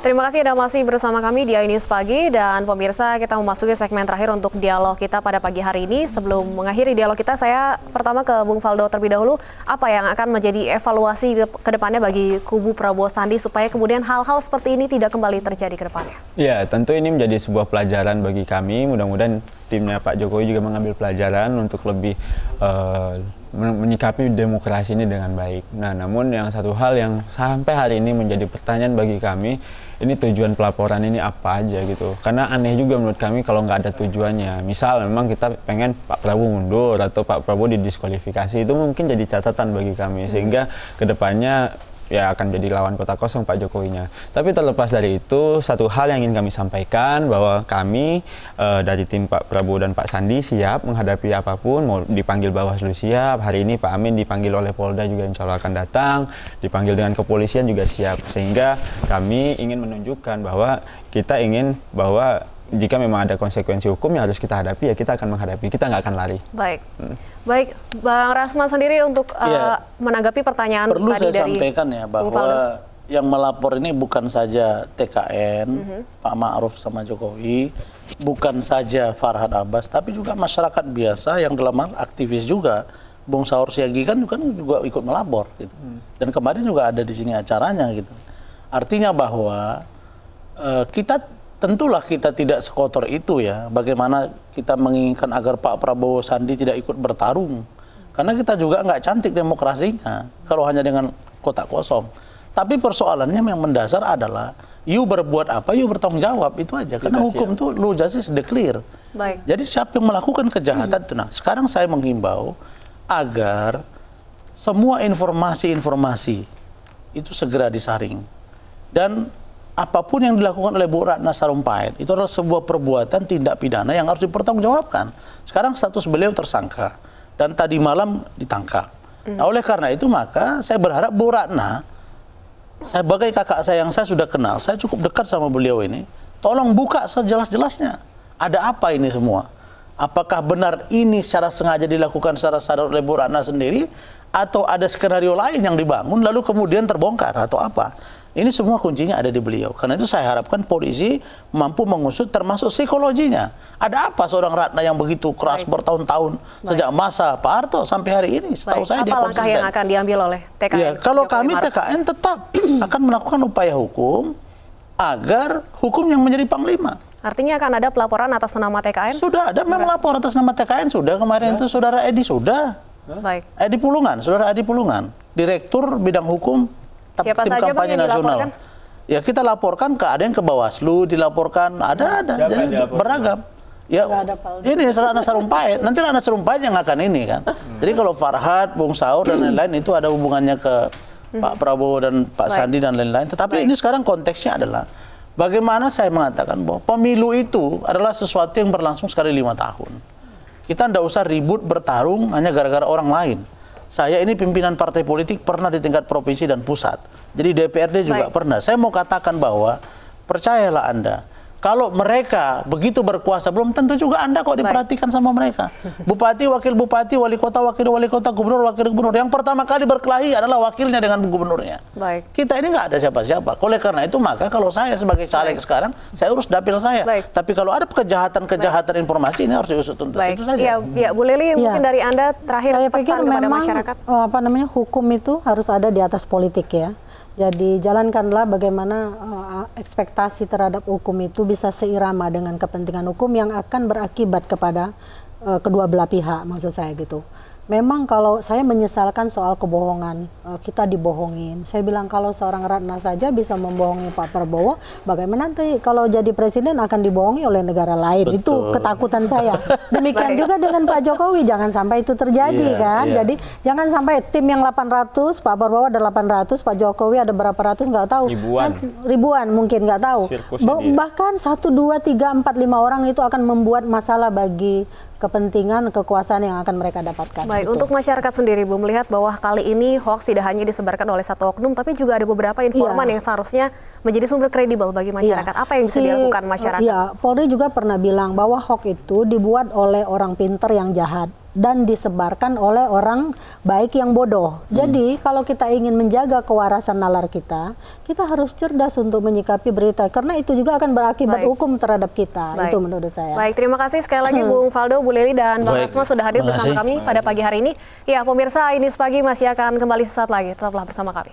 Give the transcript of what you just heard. Terima kasih Anda masih bersama kami di iNews Pagi, dan pemirsa, kita memasuki segmen terakhir untuk dialog kita pada pagi hari ini. Sebelum mengakhiri dialog kita, saya pertama ke Bung Valdo terlebih dahulu. Apa yang akan menjadi evaluasi ke depannya bagi kubu Prabowo Sandi supaya kemudian hal-hal seperti ini tidak kembali terjadi ke depannya? Ya, tentu ini menjadi sebuah pelajaran bagi kami. Mudah-mudahan timnya Pak Jokowi juga mengambil pelajaran untuk lebih menyikapi demokrasi ini dengan baik. Nah, namun yang satu hal yang sampai hari ini menjadi pertanyaan bagi kami, ini tujuan pelaporan ini apa aja gitu. Karena aneh juga menurut kami kalau nggak ada tujuannya. Misal memang kita pengen Pak Prabowo mundur atau Pak Prabowo didiskualifikasi, itu mungkin jadi catatan bagi kami. Sehingga kedepannya ya akan jadi lawan kota kosong Pak Jokowinya. Tapi terlepas dari itu, satu hal yang ingin kami sampaikan bahwa kami dari tim Pak Prabowo dan Pak Sandi siap menghadapi apapun. Mau dipanggil Bawaslu siap, hari ini Pak Amin dipanggil oleh Polda juga insya Allah akan datang, dipanggil dengan kepolisian juga siap. Sehingga kami ingin menunjukkan bahwa kita ingin bahwa jika memang ada konsekuensi hukum yang harus kita hadapi, ya kita akan menghadapi, kita nggak akan lari. Baik, baik, Bang Rasman sendiri untuk menanggapi pertanyaan perlu tadi saya dari sampaikan ya bahwa yang melapor ini bukan saja TKN, Pak Ma'ruf sama Jokowi, bukan saja Farhad Abbas, tapi juga masyarakat biasa yang dalam hal aktivis juga. Bung Saursiagih kan juga ikut melapor, gitu. Dan kemarin juga ada di sini acaranya gitu. Artinya bahwa kita tentulah kita tidak sekotor itu ya, bagaimana kita menginginkan agar Pak Prabowo Sandi tidak ikut bertarung. Karena kita juga nggak cantik demokrasinya, kalau hanya dengan kotak kosong. Tapi persoalannya yang mendasar adalah, you berbuat apa, you bertanggung jawab, itu aja. Karena hukum itu lu justice declare. Baik. Jadi siapa yang melakukan kejahatan itu. Nah, sekarang saya menghimbau agar semua informasi-informasi itu segera disaring. Dan apapun yang dilakukan oleh Bu Ratna Sarumpaet itu adalah sebuah perbuatan tindak pidana yang harus dipertanggungjawabkan. Sekarang status beliau tersangka dan tadi malam ditangkap. Nah, oleh karena itu maka saya berharap Bu Ratna, sebagai kakak saya yang saya sudah kenal, saya cukup dekat sama beliau ini, tolong buka sejelas-jelasnya. Ada apa ini semua? Apakah benar ini secara sengaja dilakukan secara sadar oleh Bu Ratna sendiri, atau ada skenario lain yang dibangun lalu kemudian terbongkar atau apa? Ini semua kuncinya ada di beliau. Karena itu saya harapkan polisi mampu mengusut termasuk psikologinya. Ada apa seorang Ratna yang begitu keras bertahun-tahun sejak masa Pak Harto sampai hari ini? Setahu saya dia konsisten. Apa langkah yang akan diambil oleh TKN? Ya, kalau kami TKN tetap akan melakukan upaya hukum agar hukum yang menjadi panglima. Artinya akan ada pelaporan atas nama TKN? Sudah ada, memang lapor atas nama TKN sudah kemarin itu saudara Edi sudah. Baik. Edi Pulungan, saudara Edi Pulungan, direktur bidang hukum. Siapa tim saja kampanye nasional. Ya kita laporkan ke ada yang ke Bawaslu dilaporkan, ada jadi beragam. Ya ini Ratna Sarumpaet, nanti Ratna Sarumpaet yang akan ini kan. Jadi kalau Farhad, Bung Saur dan lain-lain itu ada hubungannya ke Pak Prabowo dan Pak Sandi dan lain-lain. Tetapi ini sekarang konteksnya adalah bagaimana saya mengatakan bahwa pemilu itu adalah sesuatu yang berlangsung sekali 5 tahun. Kita tidak usah ribut bertarung hanya gara-gara orang lain. Saya ini pimpinan partai politik pernah di tingkat provinsi dan pusat. Jadi DPRD juga pernah. Saya mau katakan bahwa percayalah Anda, kalau mereka begitu berkuasa, belum tentu juga Anda kok diperhatikan sama mereka. Bupati, wakil bupati, wali kota, wakil wali kota, gubernur, wakil gubernur. Yang pertama kali berkelahi adalah wakilnya dengan gubernurnya. Kita ini nggak ada siapa-siapa. Oleh karena itu maka kalau saya sebagai caleg sekarang, saya urus dapil saya. Tapi kalau ada kejahatan-kejahatan informasi ini harus diusut tuntas. Itu saja. Ya, ya, Bu Lili, mungkin dari Anda terakhir saya pesan kepada masyarakat. Apa namanya, hukum itu harus ada di atas politik ya. Jadi jalankanlah bagaimana ekspektasi terhadap hukum itu bisa seirama dengan kepentingan hukum yang akan berakibat kepada kedua belah pihak, maksud saya gitu. Memang kalau saya menyesalkan soal kebohongan, kita dibohongin. Saya bilang kalau seorang Ratna saja bisa membohongi Pak Prabowo, bagaimana nanti kalau jadi presiden akan dibohongi oleh negara lain. Betul. Itu ketakutan saya. Demikian juga dengan Pak Jokowi, jangan sampai itu terjadi kan. Jadi jangan sampai tim yang 800, Pak Prabowo ada 800, Pak Jokowi ada berapa ratus nggak tahu. Ribuan. Ribuan mungkin nggak tahu. Bahkan 1, 2, 3, 4, 5 orang itu akan membuat masalah bagi kepentingan, kekuasaan yang akan mereka dapatkan. Baik, gitu. Untuk masyarakat sendiri, Bu, melihat bahwa kali ini hoax tidak hanya disebarkan oleh satu oknum, tapi juga ada beberapa informan yang seharusnya menjadi sumber kredibel bagi masyarakat. Apa yang bisa dilakukan masyarakat? Polri juga pernah bilang bahwa hoax itu dibuat oleh orang pinter yang jahat. dan disebarkan oleh orang baik yang bodoh. Jadi kalau kita ingin menjaga kewarasan nalar kita, kita harus cerdas untuk menyikapi berita, karena itu juga akan berakibat hukum terhadap kita. Itu menurut saya. Baik, terima kasih sekali lagi Bung Faldo, Bu Leli, dan Bang Asma sudah hadir bersama kami pada pagi hari ini. Ya, pemirsa, iNews Pagi masih akan kembali sesaat lagi. Tetaplah bersama kami.